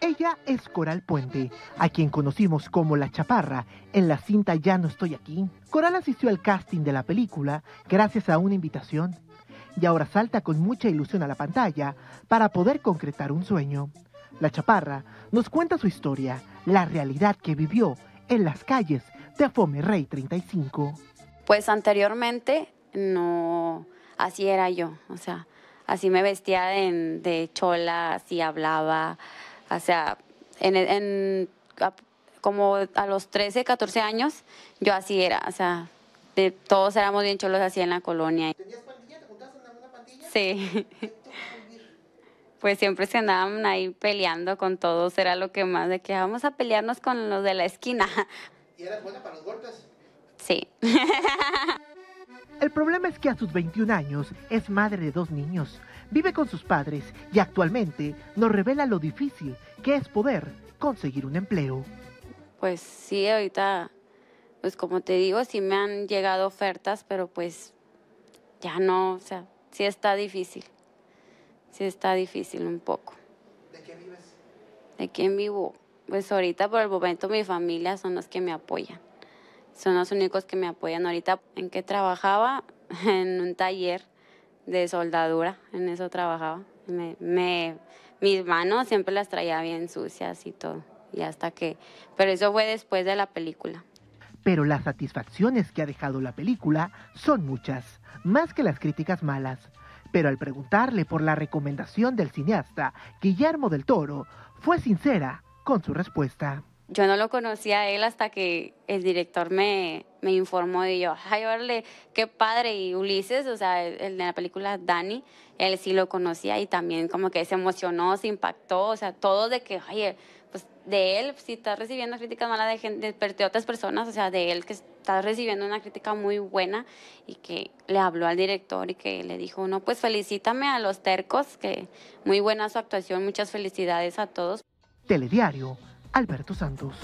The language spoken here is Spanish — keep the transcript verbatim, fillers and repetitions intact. Ella es Coral Puente, a quien conocimos como La Chaparra en la cinta Ya no estoy aquí. Coral asistió al casting de la película gracias a una invitación y ahora salta con mucha ilusión a la pantalla para poder concretar un sueño. La Chaparra nos cuenta su historia, la realidad que vivió en las calles de Fomerrey treinta y cinco. Pues anteriormente no, así era yo, o sea, así me vestía de, de chola, así hablaba. O sea, en, en, a, como a los trece, catorce años, yo así era. O sea, de, todos éramos bien cholos así en la colonia. ¿Tenías pandilla? ¿Te juntabas en alguna pandilla? Sí. Pues siempre se andaban ahí peleando con todos. Era lo que más, de que vamos a pelearnos con los de la esquina. ¿Y eras buena para los golpes? Sí. El problema es que a sus veintiún años es madre de dos niños, vive con sus padres y actualmente nos revela lo difícil que es poder conseguir un empleo. Pues sí, ahorita, pues como te digo, sí me han llegado ofertas, pero pues ya no, o sea, sí está difícil, sí está difícil un poco. ¿De quién vives? ¿De quién vivo? Pues ahorita por el momento mi familia son los que me apoyan. Son los únicos que me apoyan ahorita. ¿En qué trabajaba? En un taller de soldadura, en eso trabajaba. Me, me, mis manos siempre las traía bien sucias y todo, y hasta que... Pero eso fue después de la película. Pero las satisfacciones que ha dejado la película son muchas, más que las críticas malas. Pero al preguntarle por la recomendación del cineasta Guillermo del Toro, fue sincera con su respuesta. Yo no lo conocía a él hasta que el director me, me informó y yo, ay, órale, qué padre. Y Ulises, o sea, el de la película Dani, él sí lo conocía y también como que se emocionó, se impactó, o sea, todo de que, oye, pues de él, si estás recibiendo críticas malas de gente, de otras personas, o sea, de él que está recibiendo una crítica muy buena y que le habló al director y que le dijo, no, pues felicítame a los tercos, que muy buena su actuación, muchas felicidades a todos. Telediario, Alberto Santos.